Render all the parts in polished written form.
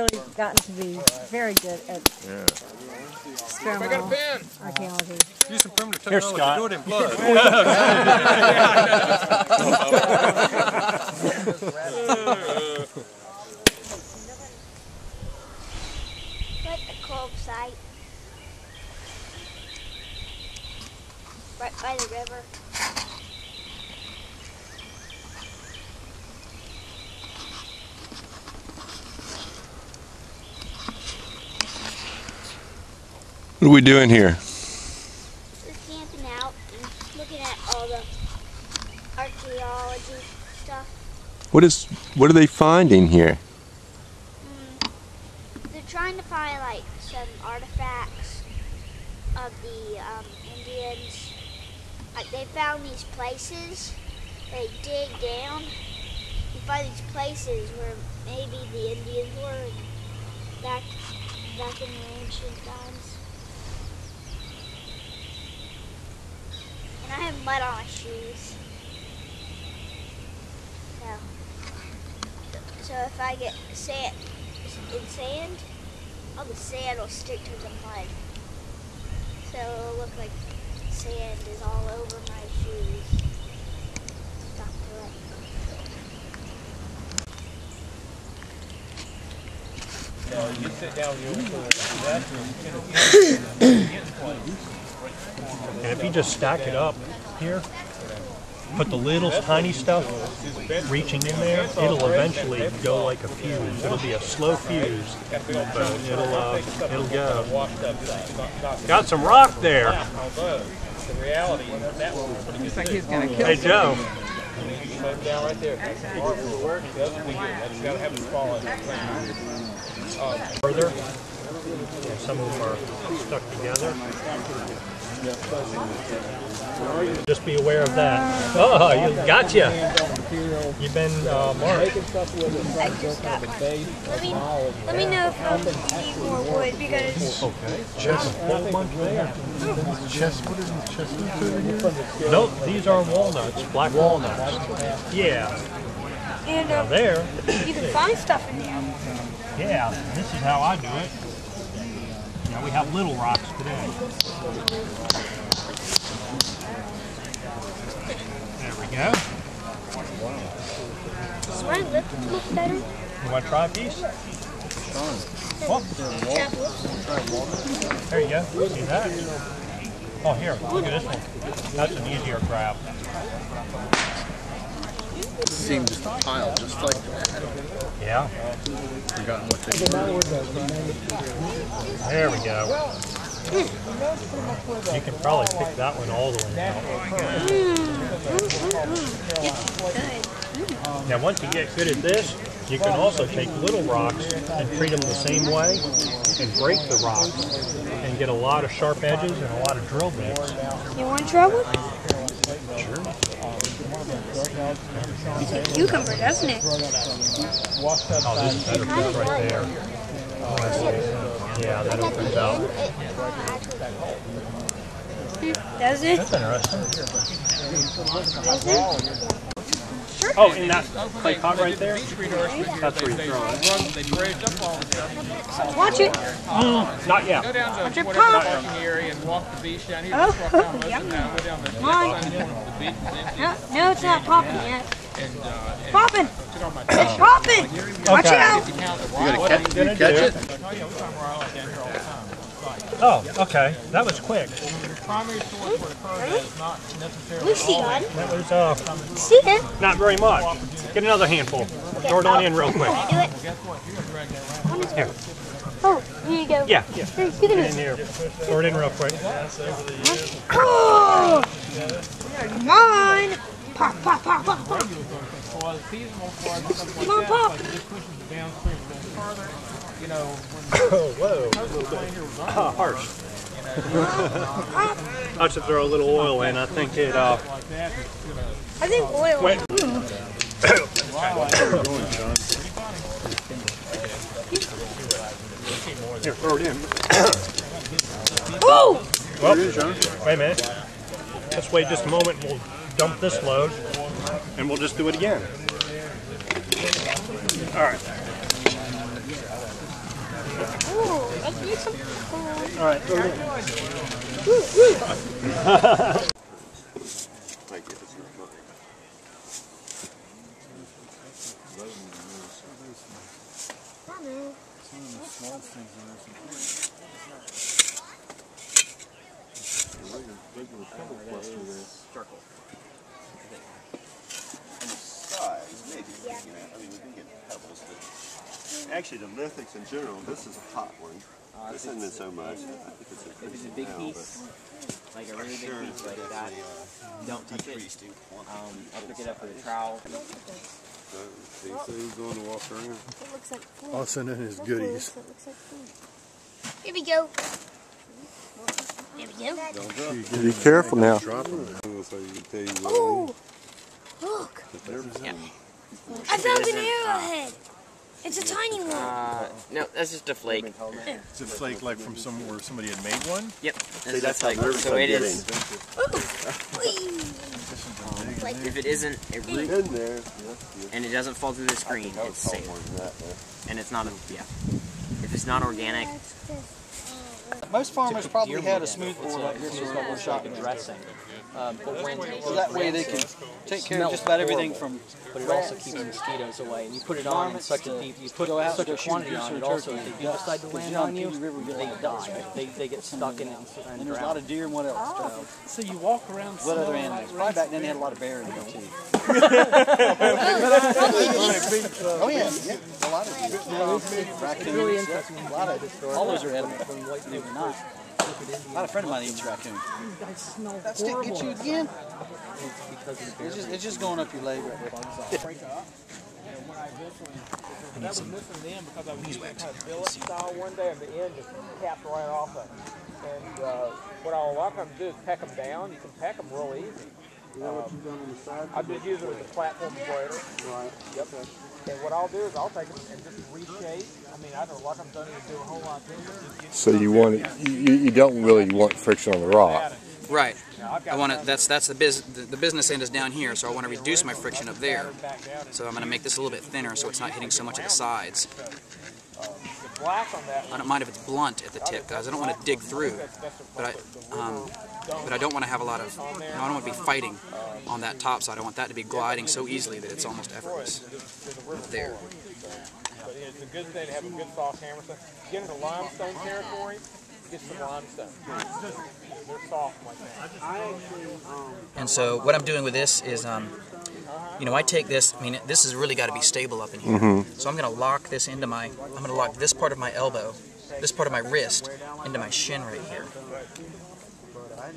Really gotten to be very good at experimental archaeology. Use some primitive technology. Here, do it in blood. Like the Kolb site, right by the river. What are we doing here? We're camping out and looking at all the archaeology stuff. What are they finding here? They're trying to find like some artifacts of the Indians. Like they found these places. They dig down. You find these places where maybe the Indians were back in the ancient times. I have mud on my shoes. So if I get sand in sand, all the sand will stick to the mud. So it'll look like sand is all over my shoes. Stop doing it. No, you sit down in your and if you just stack it up here, put the little tiny stuff reaching in there, it'll eventually go like a fuse. It'll be a slow fuse, but it'll go. Got some rock there. Looks like he's gonna kill. Hey Joe. Down right there. Further. Some of them are stuck together. Just be aware of that. Oh, you gotcha! You've been marked. I just got marked. Let me know if I need more wood because. Okay. Just put one there. Just put it in the chestnut. Nope, these are walnuts, black walnuts. Yeah. And now there. You can find stuff in there. Yeah, this is how I do it. Yeah, we have little rocks today. There we go. Does my lip look better? You want to try a piece? Oh. There you go. See that? Oh, here. Look at this one. That's an easier grab. It seemed just a pile, just like that. Yeah. Forgotten what they were. There we go. You can probably pick that one all the way down. Now once you get good at this, you can also take little rocks and treat them the same way and break the rocks and get a lot of sharp edges and a lot of drill bits. You want to try one? Sure. It's a cucumber, doesn't it? Oh, this is better piece right there. Oh, I see. Yeah, that opens out. Does it? That's interesting. Does it? Oh, in that clay pot right there? That's where you throw it. Watch it! Not yet. Watch it pop! Oh, yeah. Come on. No, it's not popping yet. Popping! It's popping! Watch out! You gotta catch it. Oh, okay. That was quick. You see one? That was, see it? Not very much. Get another handful. Okay. Throw it on in real quick. Do it. Here. Oh, here you go. Yeah, yeah. Here, get in here. Throw it in real quick. Oh! Come on! Pop, pop, pop, pop, pop. Come on, pop. Oh, whoa. Harsh. I should throw a little oil in. I think it. I think oil. Went. Here, throw it in. Oh! Well, wait a minute. Let's wait just a moment. We'll dump this load, and we'll just do it again. All right. Let's make some popcorn. All right. Woo, woo. Actually, the lithics in general, this is a hot one. This isn't so much. If it's a big piece, like a really big piece like that, don't touch it. I'll pick it up with a trowel. He's going to walk around. It looks like food. Also known as goodies. It looks like food. Here we go. There we go. Be careful now. Oh, look. I found an arrowhead. It's a tiny one. No, that's just a flake. It's a flake like from somewhere somebody had made one? Yep. See, that's like so it is. If it isn't, it roots, and it doesn't fall through the screen, it's safe. And it's not, if it's not organic. Most farmers probably had a smooth board like this is what we're shopping dressing. So that way they can take care of just about everything from, but it also keeps mosquitoes away. And you put it on in such a deep, you put such a quantity on it also. If they decide to land on you, they die. They get stuck in it and there's a lot of deer and what else? So you walk around. What other animals? Probably back then they had a lot of bear in there too. Oh yeah, a lot of raccoons. A lot of all those are animals. They were not. Not a friend of mine eats raccoon. That stick gets you again? It's just going up your leg right there. And that was missing then because I was using a billet style one day and the end just capped right off of it. And what I like them to do is peck them down. You can peck them real easy. I just use it as a platform grater. Right. Yep. And what I'll do is I'll take them and just reshape. I mean, I don't like them done to do a whole lot of things. So you want it, you don't really want friction on the rock. Right. I want to. That's the business end is down here, so I want to reduce my friction up there. So I'm going to make this a little bit thinner, so it's not hitting so much of the sides. I don't mind if it's blunt at the tip, guys. I don't want to dig through, but I don't want to have a lot of. I don't want to be fighting on that top side. I want that to be gliding so easily that it's almost effortless. Up there. But it's a good thing to have a good soft hammer. So get into limestone territory. Get some limestone. They're soft like that. And so what I'm doing with this is, you know, I take this. I mean, this has really got to be stable up in here. Mm-hmm. So I'm going to lock this into my. I'm going to lock this part of my elbow, this part of my wrist, into my shin right here. That's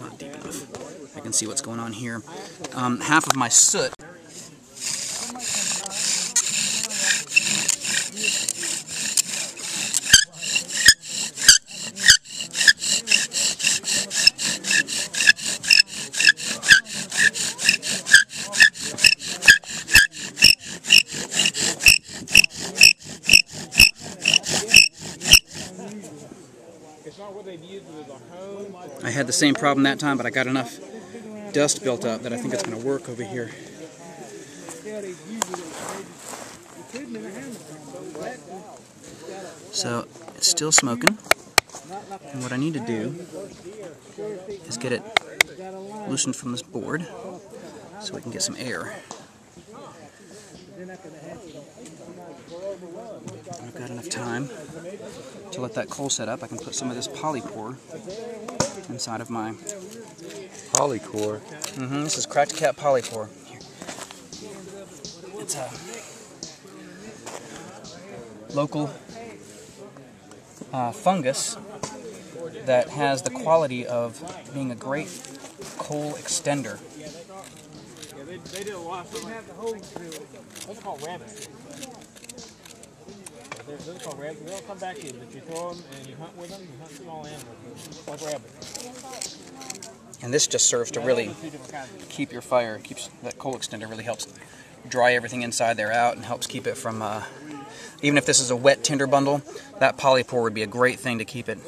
not deep enough. I can see what's going on here. Half of my soot. I had the same problem that time, but I got enough dust built up that I think it's going to work over here. So it's still smoking, and what I need to do is get it loosened from this board so we can get some air. I've got enough time to let that coal set up. I can put some of this polypore inside of my... Polypore? Mm-hmm. This is Cracked Cap Polypore. Here. It's a local fungus that has the quality of being a great coal extender. They did a lot of those are called rabbits. Those are called rabbits. They'll come back in, but you throw them and you hunt with them, you hunt small animals. Like rabbits. And this just serves to really keep your fire, keeps that coal extender, really helps dry everything inside there out and helps keep it from, even if this is a wet tinder bundle, that polypore would be a great thing to keep it,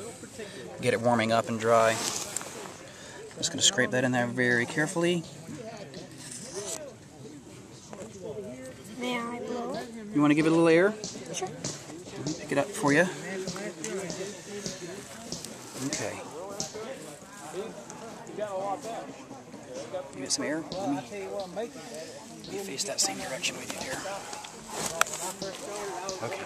get it warming up and dry. I'm just going to scrape that in there very carefully. May I blow? You want to give it a little air? Sure. Let me pick it up for you. Okay. Give it some air. Let me face that same direction with you here. Okay.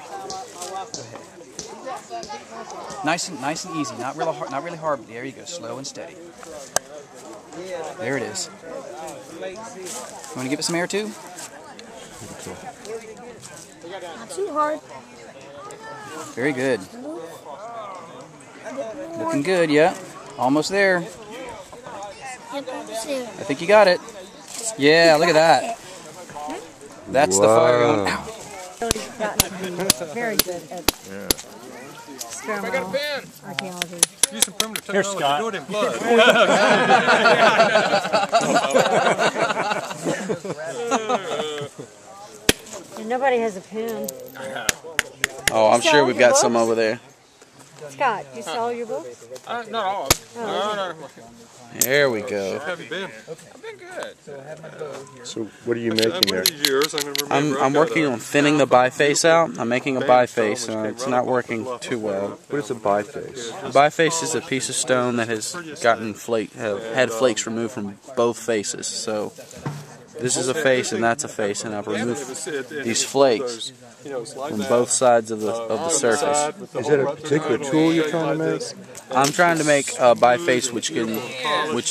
Go ahead. Nice and easy. Not really hard. But there you go. Slow and steady. There it is. You want to give it some air too? Not too hard. Very good. Looking good, yeah. Almost there. I think you got it. Yeah, look at that. That's the fire going out. Very good at archaeology. Use some primitive technology. Do it in blood. Nobody has a pen. Oh, I'm sure we've got some over there. Scott, you sell your books? Not all of them. No. There we go. How have you been? I've been good. So what are you making there? I'm working on thinning the biface out. I'm making a biface. It's not working too well. What is a biface? A biface is a piece of stone that has gotten had flakes removed from both faces. So this is a face and that's a face, and I've removed these flakes from both sides of the surface. Is that a particular tool you're trying to make? I'm trying to make a biface, which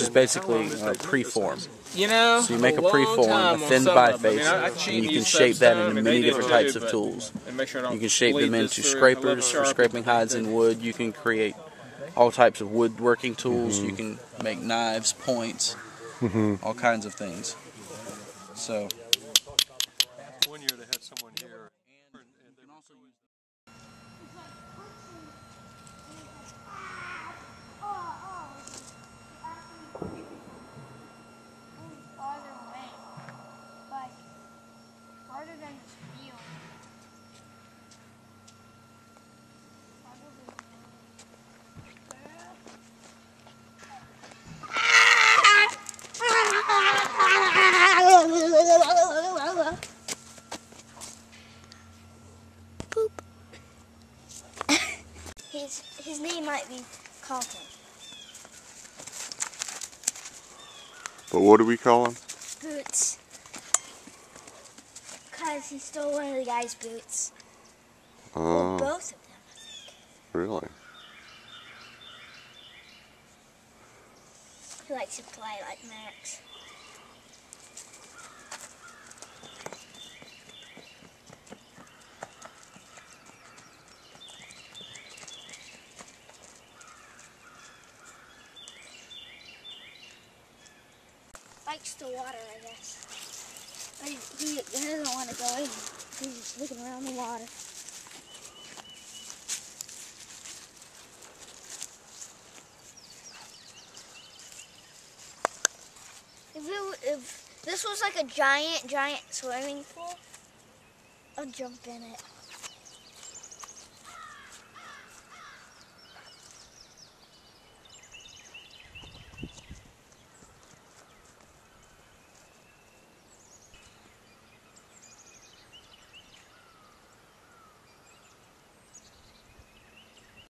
is basically a preform. So you make a preform, a thin biface, and you can shape that into many different types of tools. You can shape them into scrapers for scraping hides in wood. You can create all types of woodworking tools. You can make knives, points, all kinds of things. So, one year they had someone here, and they can also use his name might be Colton. But what do we call him? Boots. Because he stole one of the guy's boots. Well, both of them, I think. Really? He likes to play like Max. Likes the water, I guess. But he doesn't want to go in. He's just looking around the water. If this was like a giant swimming pool, I'd jump in it.